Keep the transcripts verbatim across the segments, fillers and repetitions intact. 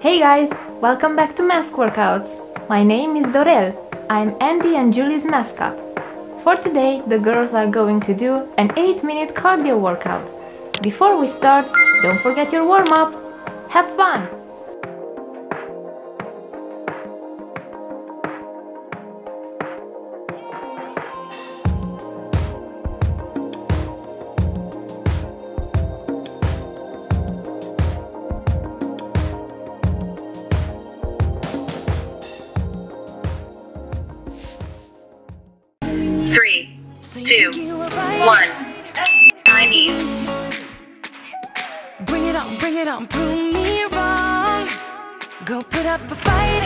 Hey guys, welcome back to Mask Workouts. My name is Dorel. I'm Andy and Julie's mascot. For today, the girls are going to do an eight minute cardio workout. Before we start, don't forget your warm-up. Have fun! Three, two, one, nineties. Bring it on, bring it on, prove me wrong. Go put up a fight.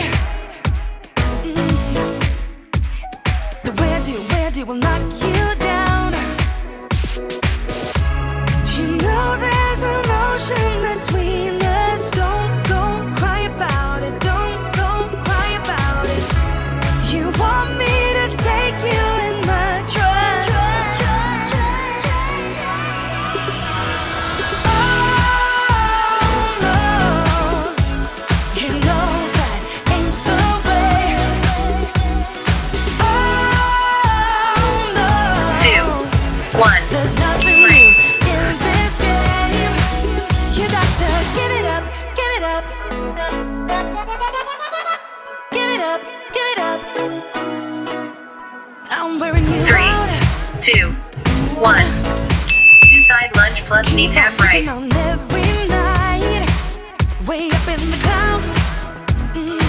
Mm-hmm. The way I do, way I do will knock you down. You know there's emotion between us. Don't go cry about it. Don't go cry about it. You want me? One, two side lunge plus knee tap right. On every night, way up in the clouds. Mm.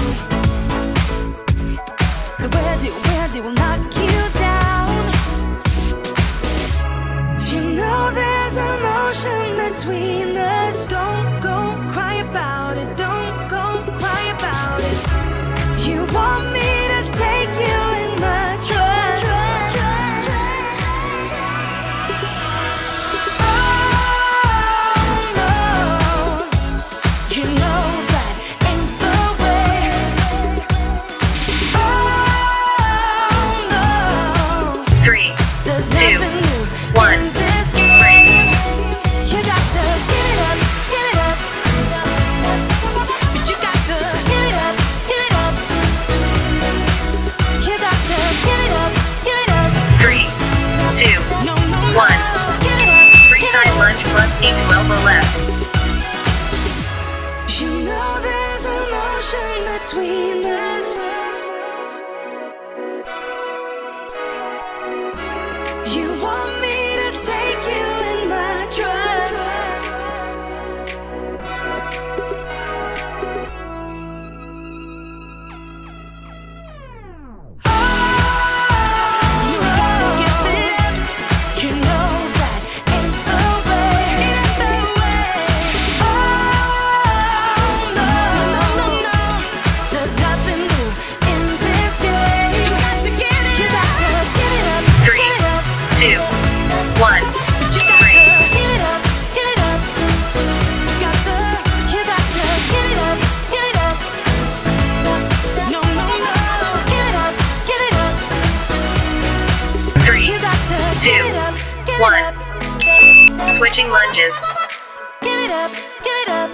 The way I do, way I do will knock you down. You know there's emotion between us. Don't go cry about it. Don't go cry about it. You want me to take you in my trust. Switching lunges. Give it up, give it up.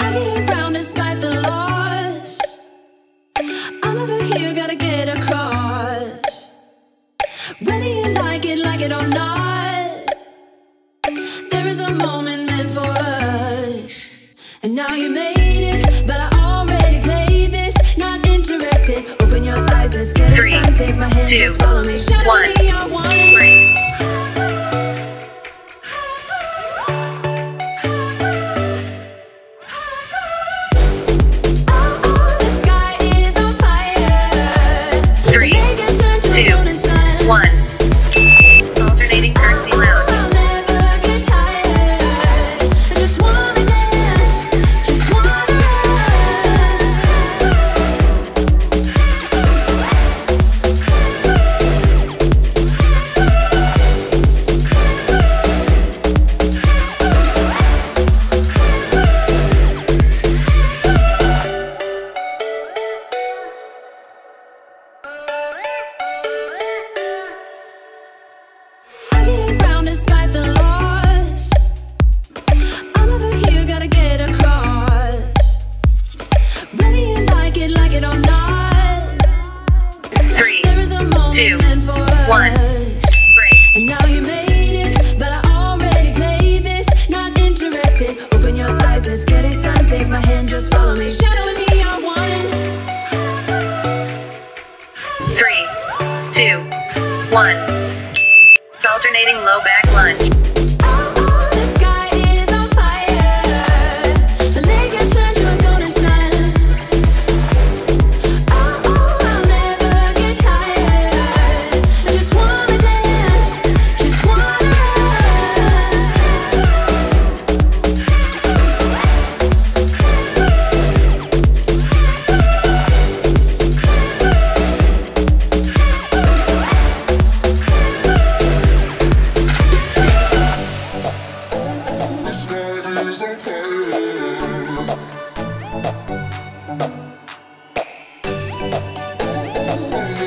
I get around despite the loss. I'm over here, gotta get across. Whether you like it, like it or not, there is a moment meant for us. And now you made it, but I already played this. Not interested. Open your eyes, let's get Three, it done. Take my hand, two, just follow me. Shadow one, me, I want it. Three.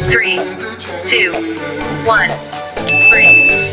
Three, two, one, break.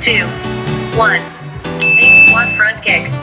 Two, one, make one front kick.